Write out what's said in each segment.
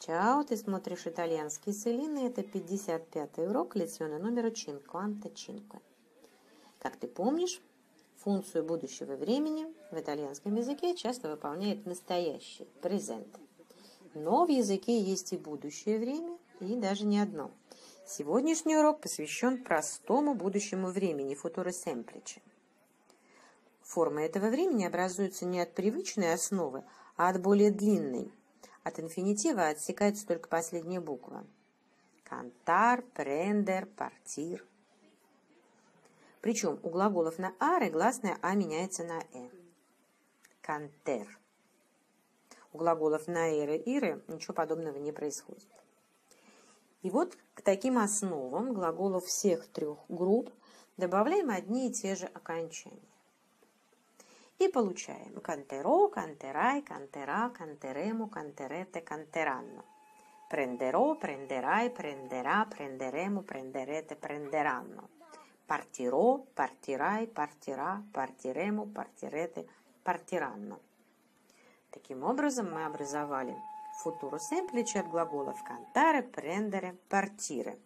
Ciao, ты смотришь итальянский с Элиной. Это 55-й урок, леzione номер 5, quanta cinque. Как ты помнишь, функцию будущего времени в итальянском языке часто выполняет настоящий, presente. Но в языке есть и будущее время, и даже не одно. Сегодняшний урок посвящен простому будущему времени, futuro semplice. Формы этого времени образуются не от привычной основы, а от более длинной. От инфинитива отсекается только последняя буква. Cantare, prendere, partire. Причем у глаголов на аре гласная а меняется на э. Cantare. У глаголов на эре, иры ничего подобного не происходит. И вот к таким основам глаголов всех трех групп добавляем одни и те же окончания. И получаем canterò, canterai, canterà, canteremo, canterete, canteranno. Prenderò, prenderai, prenderà, prenderemo, prenderete, prenderanno. Partirò, partirai, partirà, partiremo, partirete, partiranno. Таким образом мы образовали futuro semplice от глаголов cantare, prendere, partire.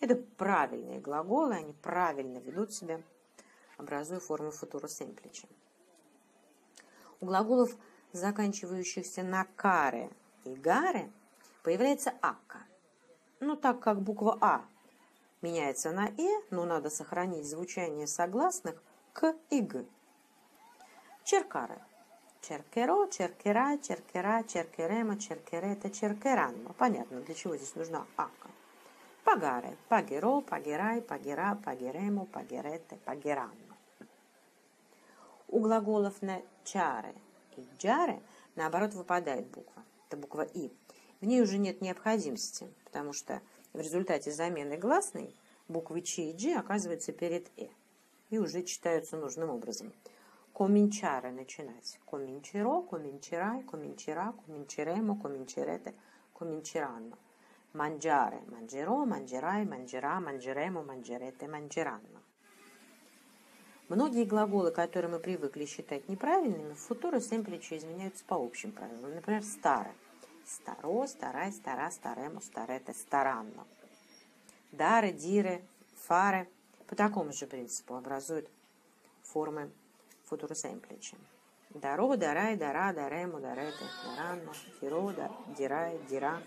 Это правильные глаголы, они правильно ведут себя, образуя форму futuro semplice. У глаголов, заканчивающихся на каре и гаре, появляется акка. Ну, так как буква А меняется на э, но надо сохранить звучание согласных к и г. Черкаре. Cercherò, cercherai, cercherà, cercheremo, cercherete, cercheranno. Понятно, для чего здесь нужна акка. Пагаре. Пагерò, пагерай, пагера, пагеремо, пагерете, пагеранно. У глаголов на чаре и джаре, наоборот, выпадает буква. Это буква И. В ней уже нет необходимости, потому что в результате замены гласной буквы Ч и Дж оказываются перед Э и уже читаются нужным образом. Cominciare – начинать. Comincerò, comincerai, comincerà, cominceremo, comincerete, cominceranno. Mangiare – mangerò, mangerai, mangerà, mangeremo, mangerete, mangeranno. Многие глаголы, которые мы привыкли считать неправильными, в futuro semplice изменяются по общим правилам. Например, stare. Старо, старай, стара, старему, старете, старанно. Dare, dire, fare по такому же принципу образуют формы futuro semplice. Даро, дарай, дара, дарему, дарете, даранно. Хиро, дирай, дира,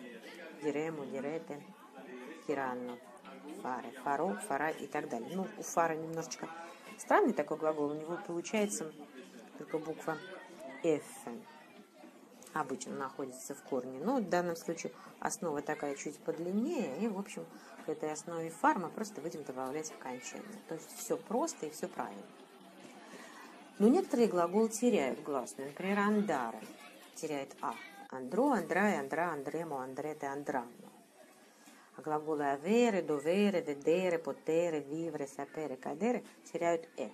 дирему, дирете, хиранно. Фаре, фаро, фара и так далее. Ну, у фара немножечко странный такой глагол, у него получается только буква F обычно находится в корне, но в данном случае основа такая чуть подлиннее, и в общем к этой основе фар мы просто будем добавлять окончание. То есть все просто и все правильно. Но некоторые глаголы теряют гласную, например, andare теряет а. Andrò, andrai, andrà, andremo, andrete, andranno. А глаголы avere, dovere, vedere, potere, vivere, sapere, cadere теряют э.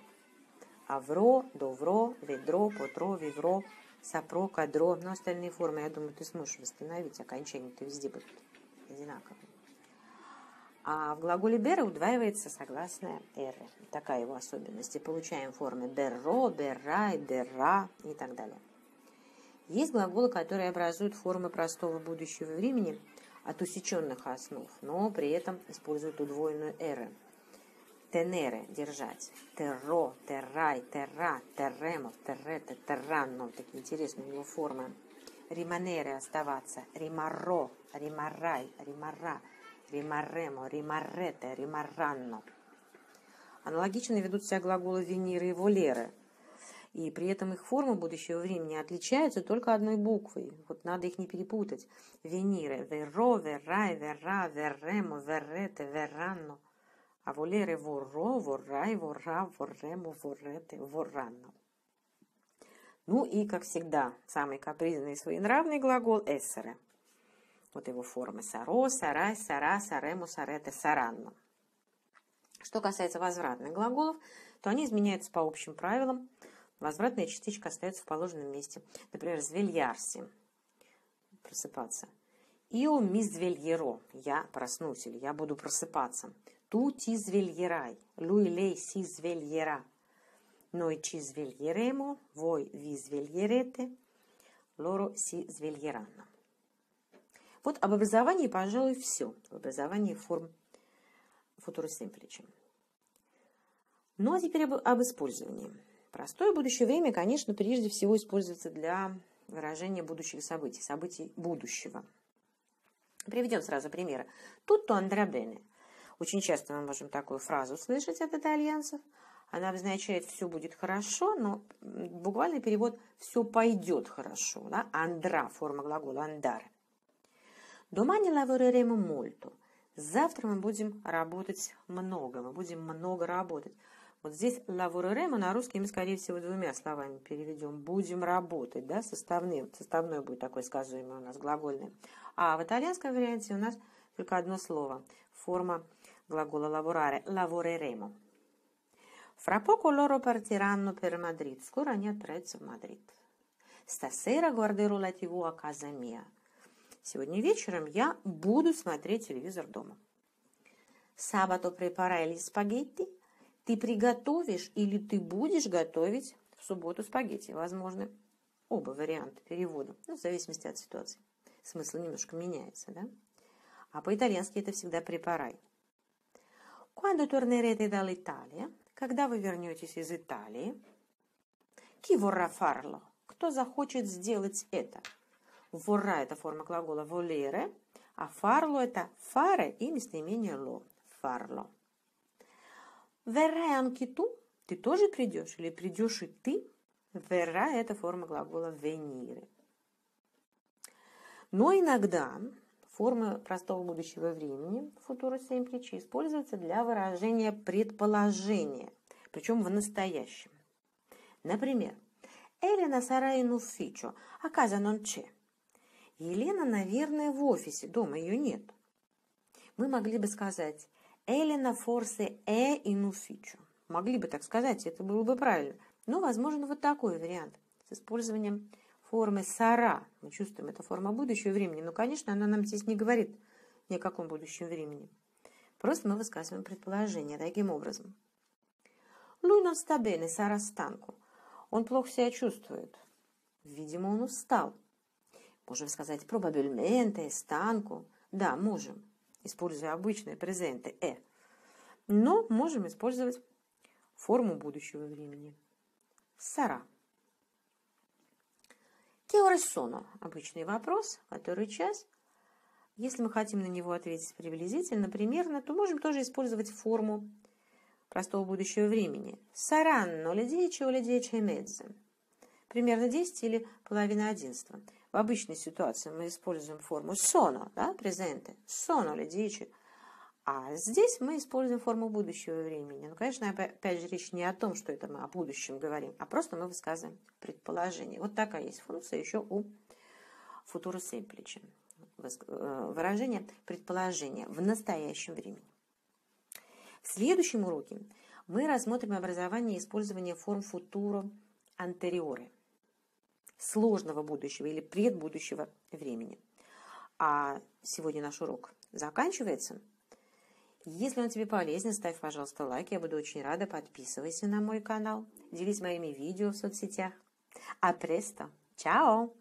Авро, довро, ведро, потро, вивро, сапро, кадро. Но остальные формы, я думаю, ты сможешь восстановить. Окончания-то везде будут одинаковые. А в глаголе bere удваивается согласная р. Такая его особенность. И получаем формы берро, беррай, берра и так далее. Есть глаголы, которые образуют формы простого будущего времени от усеченных основ, но при этом используют удвоенную эры. Тенере – держать. Терро, террай, терра, терремо, террете, терранно. Такие интересные у него формы. Риманере – оставаться. Римарро, римаррай, римарра, римарремо, римаррете, римарранно. Аналогично ведут себя глаголы вениры и волеры. И при этом их формы будущего времени отличаются только одной буквой. Вот надо их не перепутать. Вениры. Веро, верай, верра, верремо, веррете, верранно. А волеры воро, воррай, ворра, ворремо, воррете, ворранно. Ну и, как всегда, самый капризный и своенравный глагол эссере. Вот его формы. Саро, сарай, сара, сарему, сарете, саранно. Что касается возвратных глаголов, то они изменяются по общим правилам. Возвратная частичка остается в положенном месте. Например, «звельярси» – просыпаться. «Ио ми звельеро» – «я проснусь» или «я буду просыпаться». «Ту ти звельерай» – «луи лей си звельера». «Ной чи звельеремо» – «вой ви звельерете» – «лоро си звельеранно». Вот об образовании, пожалуй, все. В образовании форм futuro semplice. Ну а теперь об использовании. Простое будущее время, конечно, прежде всего используется для выражения будущих событий, событий будущего. Приведем сразу примеры. Tutto andrà bene. Очень часто мы можем такую фразу слышать от итальянцев. Она обозначает «все будет хорошо», но буквальный перевод «все пойдет хорошо». Да? Andrà, форма глагола «andare». Domani lavoreremo molto. Завтра мы будем работать много, мы будем много работать. Вот здесь lavoreremo на русский мы, скорее всего, двумя словами переведем. Будем работать, да, составной будет такой сказуемый у нас глагольный. А в итальянском варианте у нас только одно слово, форма глагола lavorare, lavoreremo. Fra poco loro partiranno per Madrid. Скоро они отправятся в Мадрид. Stasera guarderò la TV a casa mia. Сегодня вечером я буду смотреть телевизор дома. Sabato preparai gli spaghetti. Ты приготовишь или ты будешь готовить в субботу спагетти. Возможно, оба варианта перевода, ну, в зависимости от ситуации. Смысл немножко меняется, да? А по-итальянски это всегда «препарай». Quando tornerete dall'Italia? Когда вы вернетесь из Италии? Chi vorrà farlo? Кто захочет сделать это? Vorrà – это форма глагола «volere», а «farlo» – это «fare» и местоимение «lo» – «farlo». Verrai anche tu? Ты тоже придешь? Или придешь и ты? Verrai – это форма глагола venire. Но иногда формы простого будущего времени, futuro semplice, используются для выражения предположения, причем в настоящем. Например, Elena sarà in ufficio, a casa non c'è. Елена, наверное, в офисе, дома ее нет. Мы могли бы сказать Elena forse è in ufficio. Могли бы так сказать, это было бы правильно. Но, возможно, вот такой вариант с использованием формы sarà. Мы чувствуем, это форма будущего времени. Но, конечно, она нам здесь не говорит ни о каком будущем времени. Просто мы высказываем предположение таким образом. Lui non sta bene, sarà stanco. Он плохо себя чувствует. Видимо, он устал. Можем сказать probabilmente, stanco. Да, можем. Используя обычные презенты «э». Но можем использовать форму будущего времени. Сара. Che ore sono? Обычный вопрос. Который час? Если мы хотим на него ответить приблизительно, примерно, то можем тоже использовать форму простого будущего времени. Саранно ле дече о ле дече медзе. Примерно 10 или половина 11. В обычной ситуации мы используем форму «соно», да, презенте, «соно ле дичи». А здесь мы используем форму будущего времени. Ну, конечно, опять же, речь не о том, что это мы о будущем говорим, а просто мы высказываем предположение. Вот такая есть функция еще у futuro semplice. Выражение предположения в настоящем времени. В следующем уроке мы рассмотрим образование и использование форм futuro anteriore. Сложного будущего или предбудущего времени. А сегодня наш урок заканчивается. Если он тебе полезен, ставь, пожалуйста, лайк. Я буду очень рада. Подписывайся на мой канал. Делись моими видео в соцсетях. А престо! Чао!